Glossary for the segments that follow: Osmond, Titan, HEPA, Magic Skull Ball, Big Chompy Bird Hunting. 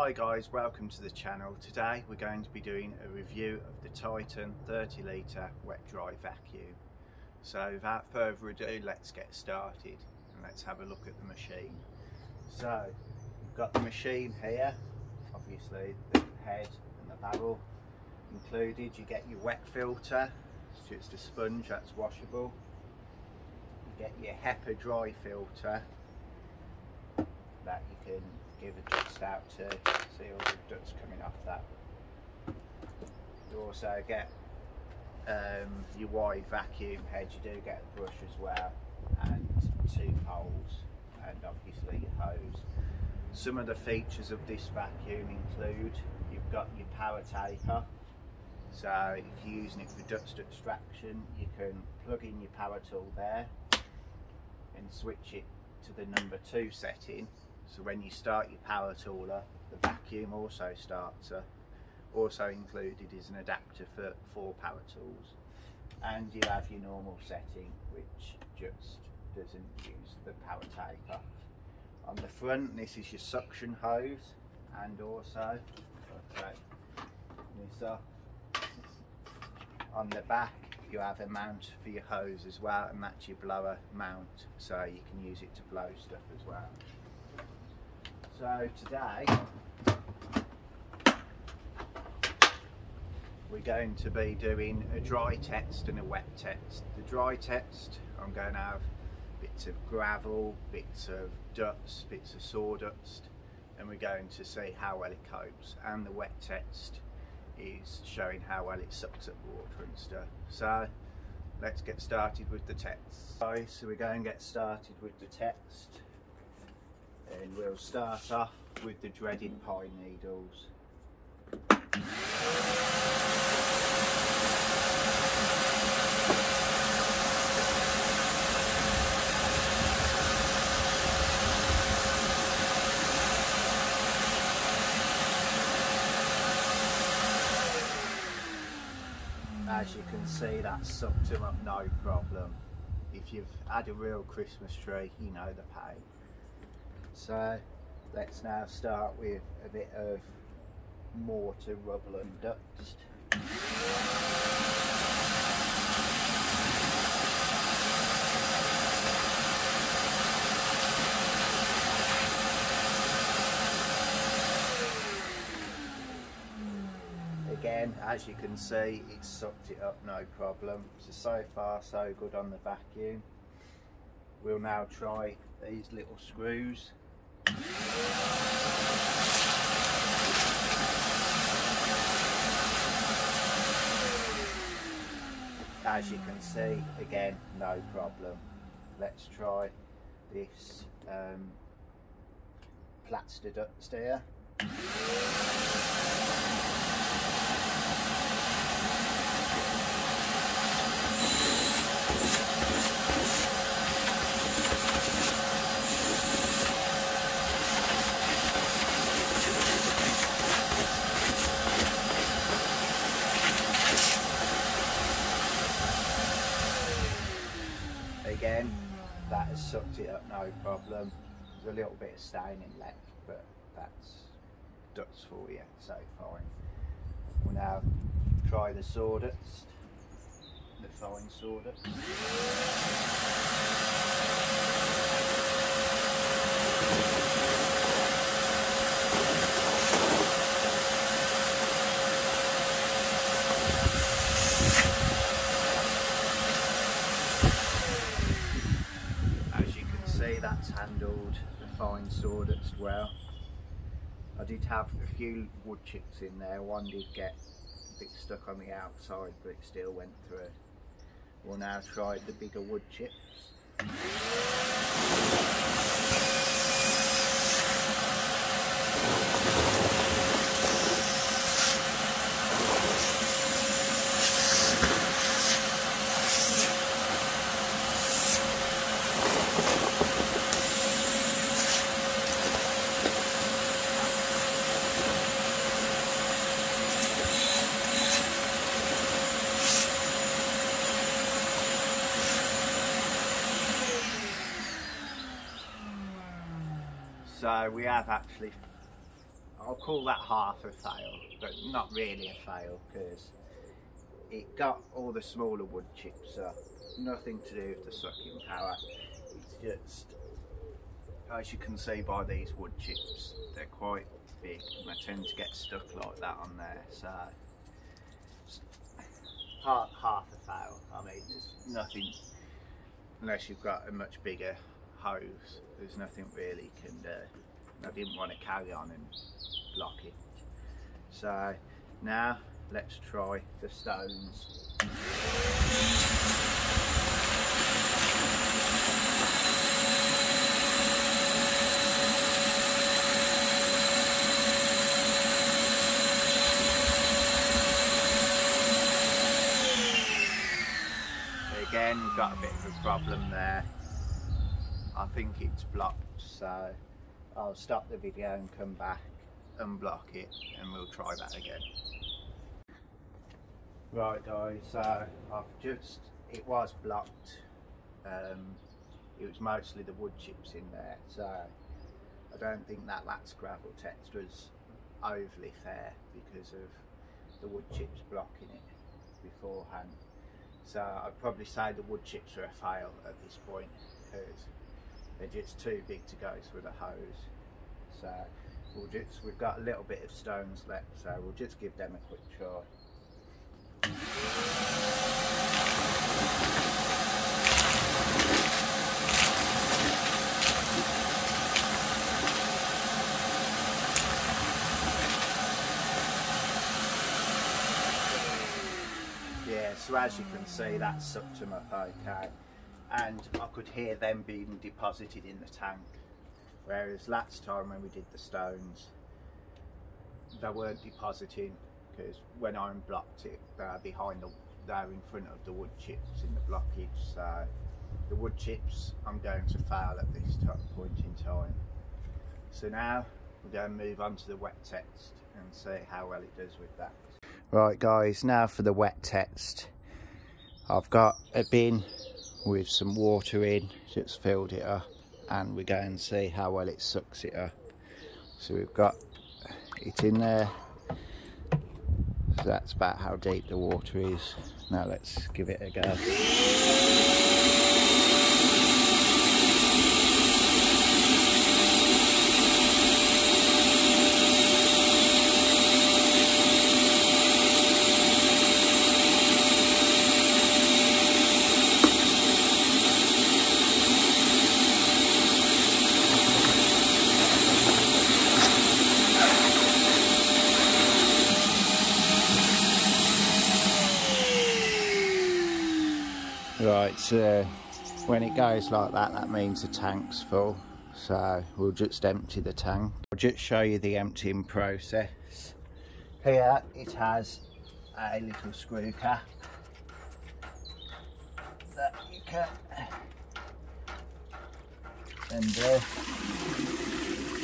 Hi guys, welcome to the channel. Today we're going to be doing a review of the Titan 30-litre wet dry vacuum. So without further ado, let's get started and let's have a look at the machine. So we've got the machine here, obviously the head and the barrel included. You get your wet filter, it's just a sponge that's washable. You get your HEPA dry filter that you can give a dust out to see all the ducts coming off that. You also get your wide vacuum head, you do get a brush as well, and two poles, and obviously your hose. Some of the features of this vacuum include, you've got your power taker, so if you're using it for dust extraction, you can plug in your power tool there and switch it to the number 2 setting. So when you start your power tool up, the vacuum also starts up. Also included is an adapter for 4 power tools. And you have your normal setting, which just doesn't use the power taper. On the front, this is your suction hose, and also, on the back, you have a mount for your hose as well, and that's your blower mount, so you can use it to blow stuff as well. So today, we're going to be doing a dry test and a wet test. The dry test, I'm going to have bits of gravel, bits of dust, bits of sawdust, and we're going to see how well it copes. And the wet test is showing how well it sucks up water and stuff. So let's get started with the test. So we're going to get started with the test. And we'll start off with the dreaded pine needles. As you can see, that sucked them up no problem. If you've had a real Christmas tree, you know the pain. So let's now start with a bit of mortar, rubble and dust. Again, as you can see, it sucked it up no problem. So far so good on the vacuum. We'll now try these little screws. As you can see, again, no problem. Let's try this plaster dust here. Again, that has sucked it up no problem. There's a little bit of staining left, but that's dust for you, so fine. We'll now try the sawdust, the fine sawdust. That's handled the fine sawdust well. I did have a few wood chips in there, one did get a bit stuck on the outside, but it still went through. We'll now try the bigger wood chips. So we have actually, I I'll call that half a file, but not really a file because it got all the smaller wood chips up, nothing to do with the sucking power. It's just, as you can see by these wood chips, they're quite big and I tend to get stuck like that on there, so half a file. I mean, there's nothing, unless you've got a much bigger hose, there's nothing really can do. I didn't want to carry on and block it. So now let's try the stones. Again, we've got a bit of a problem there. I think it's blocked, so I'll stop the video and come back, unblock it, and we'll try that again. Right guys, so I've just, it was blocked, it was mostly the wood chips in there, so I don't think that lax gravel texture is overly fair because of the wood chips blocking it beforehand. So I'd probably say the wood chips are a fail at this point because they're just too big to go through the hose. So we'll just, we've got a little bit of stones left, so we'll just give them a quick try. Yeah, so as you can see, that sucked them up okay, and I could hear them being deposited in the tank, whereas last time when we did the stones, they weren't depositing. Because when I unblocked it, they're behind the, they're in front of the wood chips in the blockage. So the wood chips, I'm going to fail at this point in time. So now we're going to move on to the wet text and see how well it does with that. Right guys, now for the wet text. I've got a bin with some water in, just filled it up, and we're going to see how well it sucks it up. So we've got it in there. So that's about how deep the water is. Now let's give it a go. Right, so when it goes like that, that means the tank's full, so we'll just empty the tank. I'll just show you the emptying process. Here it has a little screw cap that you can undo,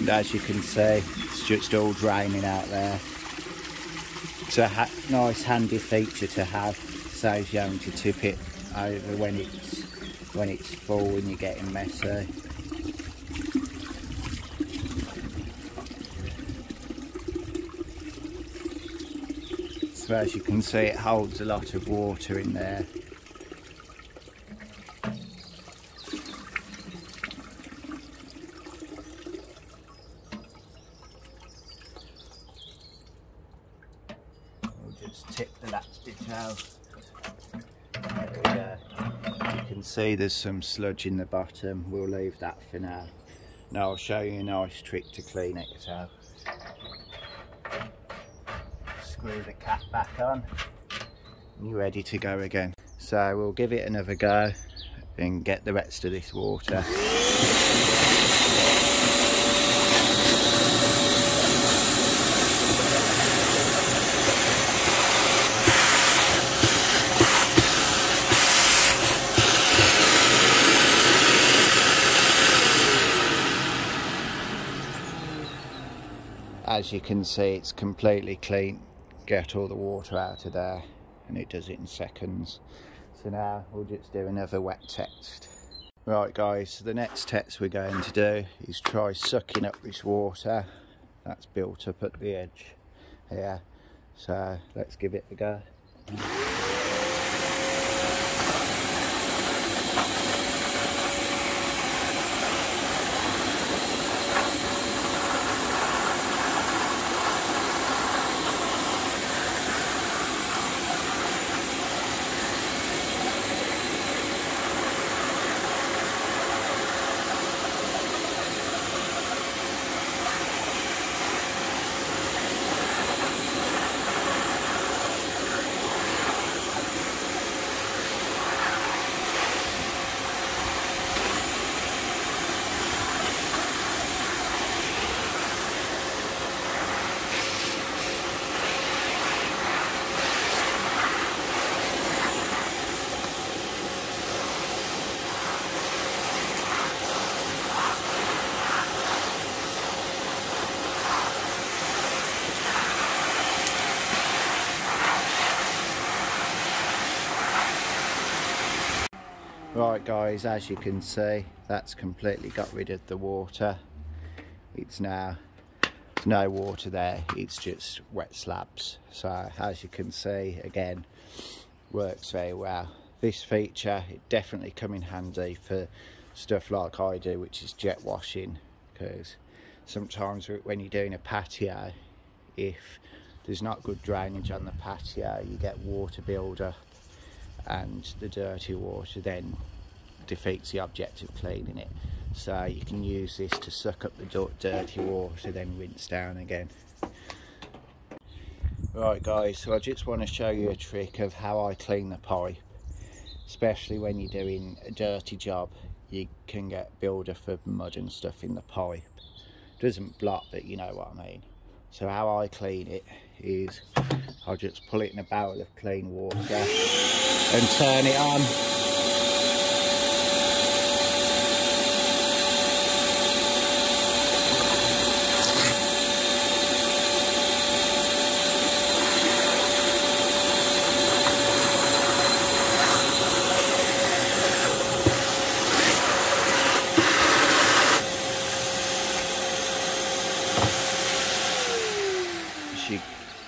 and as you can see, it's just all draining out there. It's a nice handy feature to have, saves you having to tip it over when it's full and you're getting messy. So as you can see, it holds a lot of water in there. We'll just tip the last bit out. See, there's some sludge in the bottom. We'll leave that for now. Now I'll show you a nice trick to clean it. So screw the cap back on and you're ready to go again. So we'll give it another go and get the rest of this water. As you can see, it's completely clean. Get all the water out of there, and it does it in seconds. So now we'll just do another wet text. Right guys, so the next text we're going to do is try sucking up this water that's built up at the edge here, so let's give it a go. Right guys, as you can see, that's completely got rid of the water. It's now no water there, it's just wet slabs. So as you can see, again, works very well. This feature, it definitely come in handy for stuff like I do, which is jet washing, because sometimes when you're doing a patio, if there's not good drainage on the patio, you get water buildup, and the dirty water then defeats the object of cleaning it. So you can use this to suck up the dirty water, then rinse down again. Right guys, so I just want to show you a trick of how I clean the pipe. Especially when you're doing a dirty job, you can get build-up of mud and stuff in the pipe. It doesn't block, but you know what I mean. So how I clean it is I'll just pull it in a barrel of clean water and turn it on.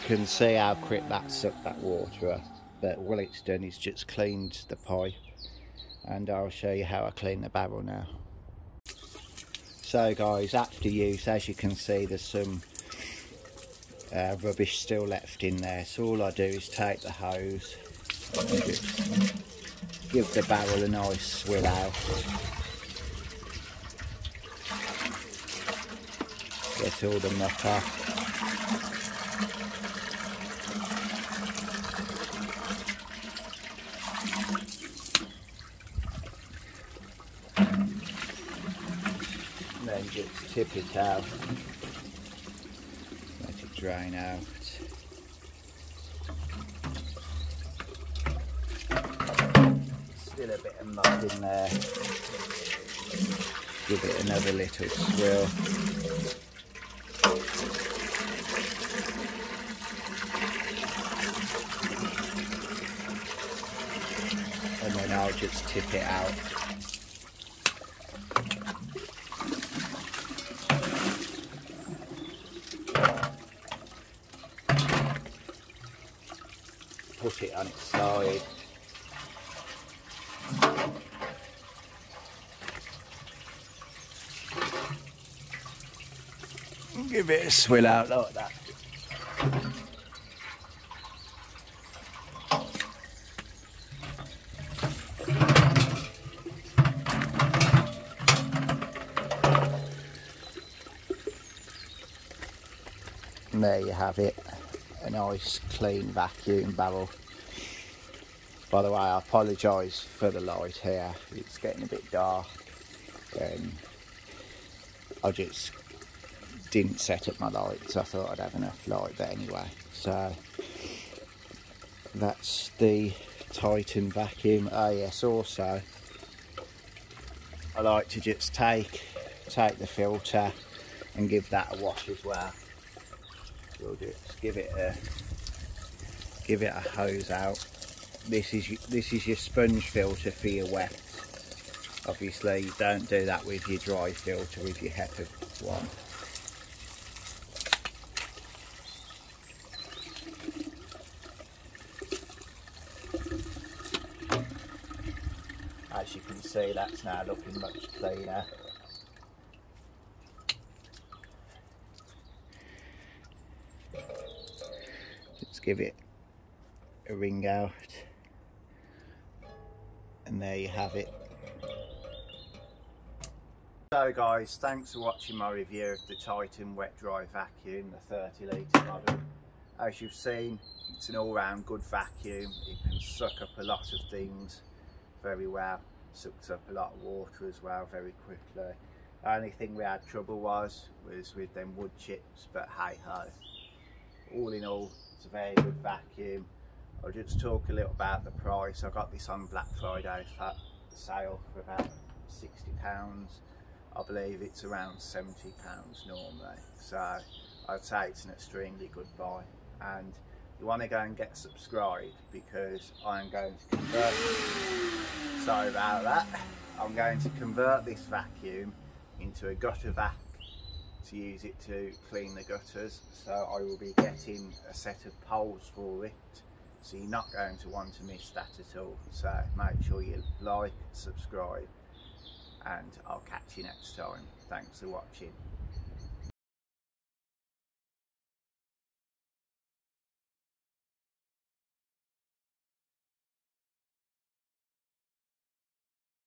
Can see how quick that sucked that water up, but all it's done is just cleaned the pipe, and I'll show you how I clean the barrel now. So guys, after use, as you can see, there's some rubbish still left in there, so all I do is take the hose and just give the barrel a nice swirl out. Get all the muck off. Then just tip it out, let it drain out. Still a bit of mud in there, give it another little swirl. And then I'll just tip it out. Put it on its side. Give it a swill out like that. And there you have it. A nice clean vacuum barrel. By the way, I apologise for the light here, it's getting a bit dark. I just didn't set up my lights, I thought I'd have enough light, but anyway. So that's the Titan vacuum. Oh yes, also I like to just take the filter and give that a wash as well. We'll just give it a hose out. This is your sponge filter for your wet. Obviously you don't do that with your dry filter, with your HEPA one. as you can see, that's now looking much cleaner. Let's give it a wring out, and there you have it. So guys, thanks for watching my review of the Titan wet dry vacuum, the 30-litre model. As you've seen, it's an all-round good vacuum. It can suck up a lot of things very well, sucks up a lot of water as well very quickly. The only thing we had trouble was with them wood chips, but hey ho. All in all, it's a very good vacuum. I'll just talk a little about the price. I got this on Black Friday sale for about £60. I believe it's around £70 normally, so I'd say it's an extremely good buy. And you want to go and get subscribed, because I'm going to convert, sorry about that, I'm going to convert this vacuum into a gutter vac to use it to clean the gutters. So I will be getting a set of poles for it, so you're not going to want to miss that at all. So make sure you like, subscribe, and I'll catch you next time. Thanks for watching.